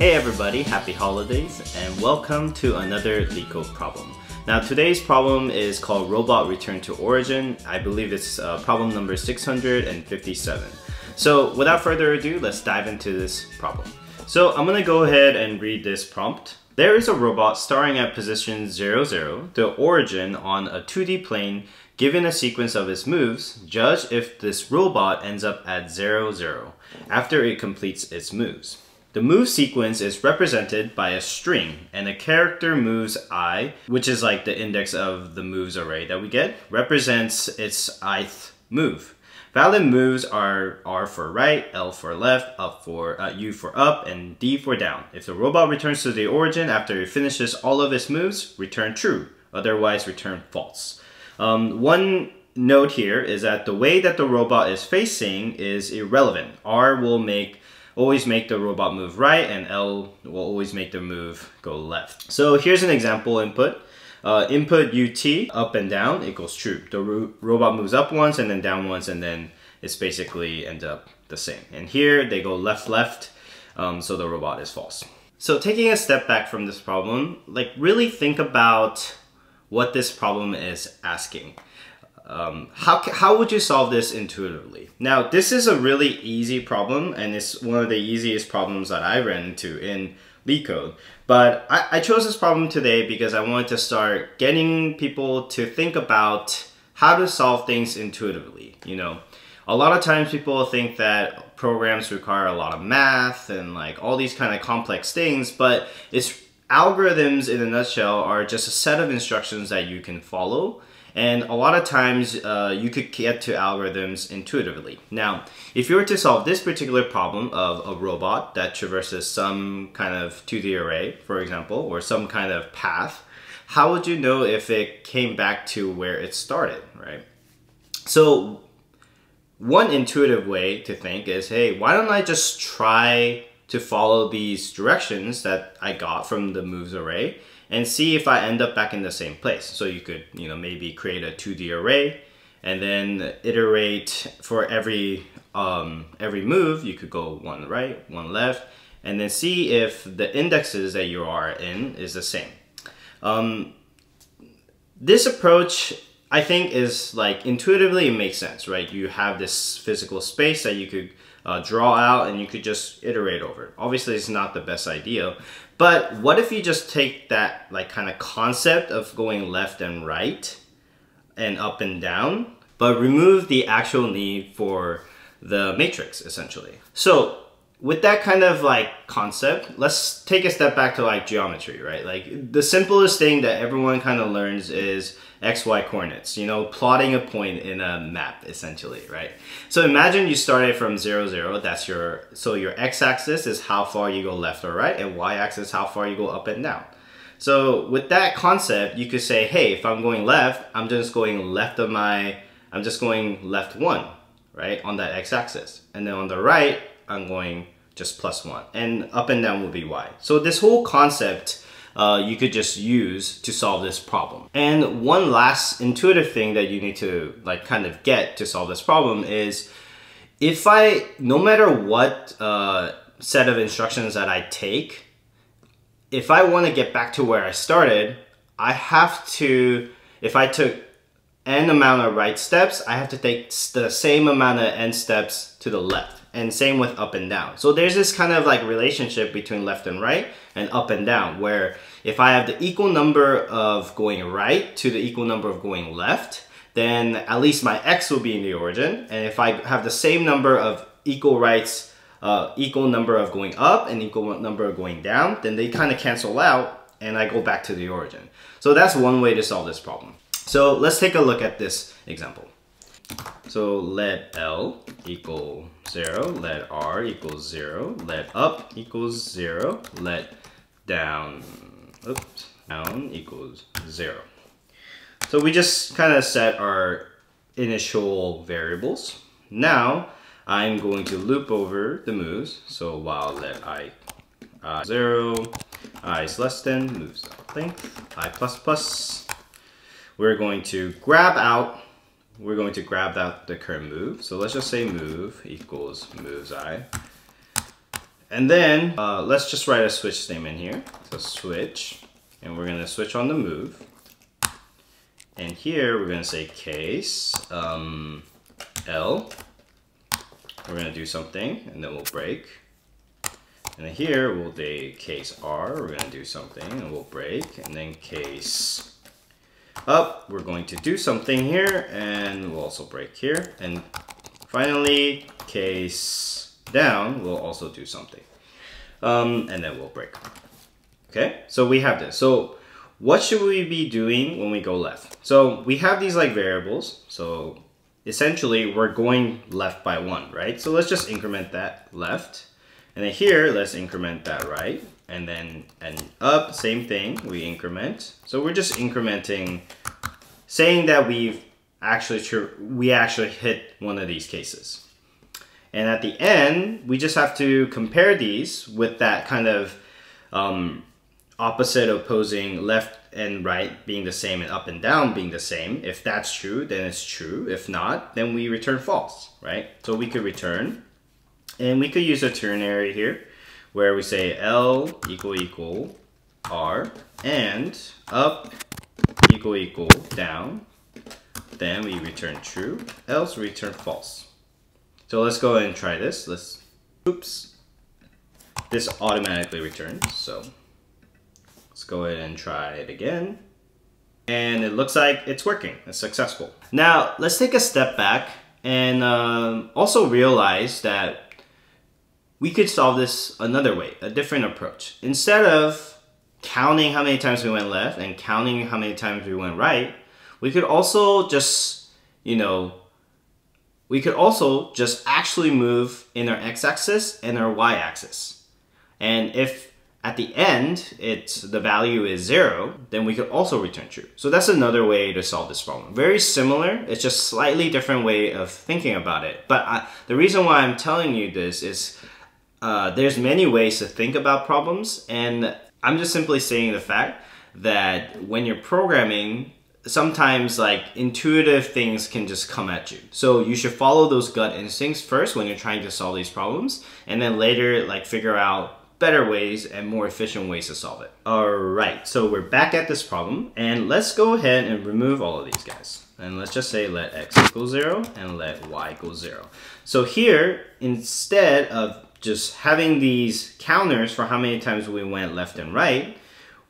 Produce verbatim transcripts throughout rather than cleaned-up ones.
Hey everybody, happy holidays and welcome to another LeetCode problem. Now today's problem is called Robot Return to Origin. I believe it's uh, problem number six hundred fifty-seven. So without further ado, let's dive into this problem. So I'm gonna go ahead and read this prompt. There is a robot starting at position zero zero, the origin on a two D plane. Given a sequence of its moves, judge if this robot ends up at zero zero after it completes its moves. The move sequence is represented by a string, and a character moves I, which is like the index of the moves array that we get, represents its ith move. Valid moves are R for right, L for left, up for uh, U for up, and D for down. If the robot returns to the origin after it finishes all of its moves, return true, otherwise return false. Um, one note here is that the way that the robot is facing is irrelevant. R will make always make the robot move right, and L will always make the move go left. So here's an example input. Uh, input U T, up and down, equals true. The ro robot moves up once and then down once, and then it's basically ends up the same. And here they go left, left, um, so the robot is false. So taking a step back from this problem, like really think about what this problem is asking. Um, how, how would you solve this intuitively? Now, this is a really easy problem, and it's one of the easiest problems that I ran into in LeetCode. But I, I chose this problem today because I wanted to start getting people to think about how to solve things intuitively. You know, a lot of times people think that programs require a lot of math and like all these kind of complex things, but it's algorithms in a nutshell are just a set of instructions that you can follow. And a lot of times uh, you could get to algorithms intuitively. Now, if you were to solve this particular problem of a robot that traverses some kind of two D array, for example, or some kind of path, how would you know if it came back to where it started, right? So one intuitive way to think is, hey, why don't I just try to follow these directions that I got from the moves array and see if I end up back in the same place. So you could, you know, maybe create a two D array and then iterate for every um, every move. You could go one right, one left, and then see if the indexes that you are in is the same. Um, this approach, I think, is like intuitively it makes sense, right? You have this physical space that you could uh, draw out and you could just iterate over. Obviously, it's not the best idea. But what if you just take that like kind of concept of going left and right and up and down, but remove the actual need for the matrix essentially. So with that kind of like concept, let's take a step back to like geometry, right? Like the simplest thing that everyone kind of learns is X Y coordinates, you know, plotting a point in a map essentially, right? So imagine you started from zero, zero, that's your, so your X-axis is how far you go left or right, and Y-axis how far you go up and down. So with that concept, you could say, hey, if I'm going left, I'm just going left of my, I'm just going left one, right? On that X-axis. And then on the right, I'm going just plus one, and up and down will be Y. So this whole concept uh, you could just use to solve this problem. And one last intuitive thing that you need to like kind of get to solve this problem is if I, no matter what uh, set of instructions that I take, if I want to get back to where I started, I have to, if I took n amount of right steps, I have to take the same amount of n steps to the left. And same with up and down. So there's this kind of like relationship between left and right and up and down, where if I have the equal number of going right to the equal number of going left, then at least my X will be in the origin. And if I have the same number of equal rights, uh, equal number of going up and equal number of going down, then they kind of cancel out and I go back to the origin. So that's one way to solve this problem. So let's take a look at this example. So let L equal zero, let R equals zero, let up equals zero, let down, oops, down equals zero. So we just kind of set our initial variables. Now I'm going to loop over the moves. So while let I, I zero, I is less than moves length, I plus plus, we're going to grab out We're going to grab out the current move. So let's just say move equals moves I. And then uh, let's just write a switch statement here. So switch, and we're gonna switch on the move. And here we're gonna say case um, L. We're gonna do something and then we'll break. And then here we'll do case R, we're gonna do something and we'll break. And then case up, we're going to do something here and we'll also break here. And finally, case down, we'll also do something. Um, and then we'll break. Okay, so we have this. So what should we be doing when we go left? So we have these like variables. So essentially we're going left by one, right? So let's just increment that left. And then here, let's increment that right. And then and up, same thing, we increment. So we're just incrementing, saying that we've actually we actually hit one of these cases. And at the end, we just have to compare these with that kind of um, opposite opposing left and right being the same and up and down being the same. If that's true, then it's true. If not, then we return false, right? So we could return. And we could use a ternary here where we say L equal equal R and up equal equal down. Then we return true, else return false. So let's go ahead and try this. Let's, oops, this automatically returns. So let's go ahead and try it again. And it looks like it's working, it's successful. Now let's take a step back and um, also realize that we could solve this another way, a different approach. Instead of counting how many times we went left and counting how many times we went right, we could also just, you know, we could also just actually move in our x-axis and our y-axis. And if at the end, it's, the value is zero, then we could also return true. So that's another way to solve this problem. Very similar, it's just slightly different way of thinking about it. But I, the reason why I'm telling you this is Uh, there's many ways to think about problems, and I'm just simply stating the fact that when you're programming, sometimes like intuitive things can just come at you. So you should follow those gut instincts first when you're trying to solve these problems, and then later like figure out better ways and more efficient ways to solve it. Alright, so we're back at this problem, and let's go ahead and remove all of these guys. And let's just say let x equal zero and let y equal zero. So here, instead of just having these counters for how many times we went left and right,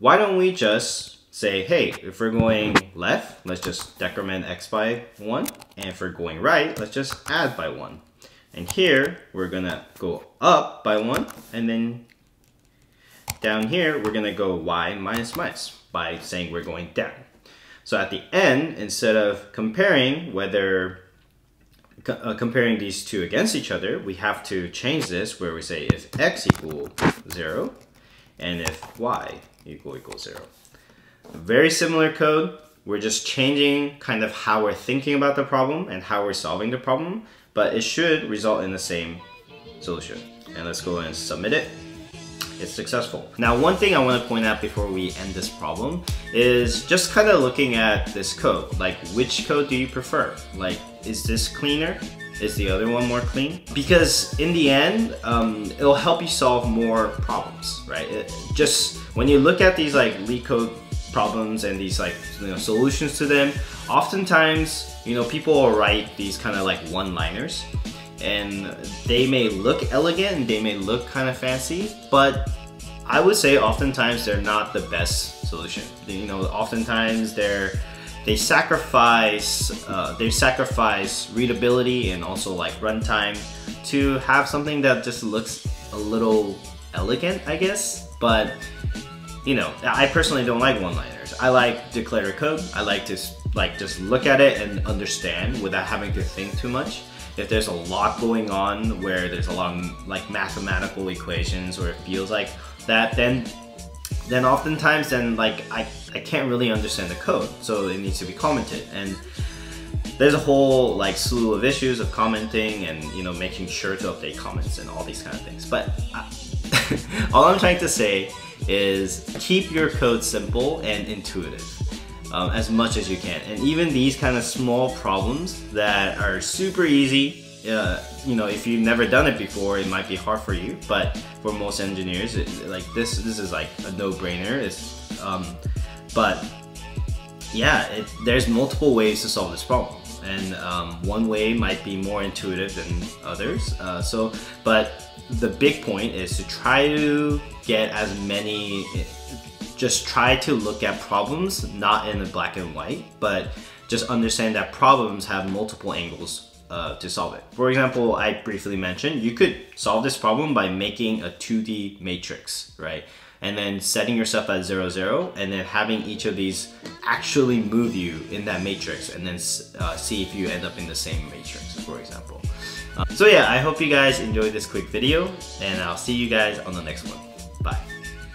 why don't we just say, hey, if we're going left, let's just decrement x by one. And if we're going right, let's just add by one. And here, we're gonna go up by one. And then down here, we're gonna go y minus minus by saying we're going down. So at the end, instead of comparing whether Uh, comparing these two against each other, we have to change this where we say if x equal zero and if y equal equal zero. Very similar code. We're just changing kind of how we're thinking about the problem and how we're solving the problem, but it should result in the same solution. And let's go ahead and submit it. It's successful. Now, one thing I want to point out before we end this problem is just kind of looking at this code. Like, which code do you prefer? Like, is this cleaner? Is the other one more clean? Because in the end, um, it'll help you solve more problems, right? It, just when you look at these like LeetCode problems and these like you know, solutions to them, oftentimes you know people will write these kind of like one-liners. And they may look elegant, they may look kind of fancy, but I would say oftentimes they're not the best solution. You know, oftentimes they're they sacrifice uh, they sacrifice readability and also like runtime to have something that just looks a little elegant, I guess. But you know, I personally don't like one-liners. I like declarative code. I like to like just look at it and understand without having to think too much. If there's a lot going on where there's a lot of like mathematical equations or it feels like that, then then oftentimes then like I, I can't really understand the code, so it needs to be commented. And there's a whole like slew of issues of commenting and you know making sure to update comments and all these kind of things. But I, all I'm trying to say is keep your code simple and intuitive. Um, as much as you can. And even these kind of small problems that are super easy, uh, you know, if you've never done it before, it might be hard for you, but for most engineers, it, like this, this is like a no-brainer. It's, um, but yeah, it, there's multiple ways to solve this problem, and um, one way might be more intuitive than others. Uh, so, but the big point is to try to get as many. Just try to look at problems not in the black and white, but just understand that problems have multiple angles uh, to solve it. For example, I briefly mentioned you could solve this problem by making a two D matrix, right? And then setting yourself at zero, zero, and then having each of these actually move you in that matrix, and then uh, see if you end up in the same matrix, for example. Um, so yeah, I hope you guys enjoyed this quick video, and I'll see you guys on the next one.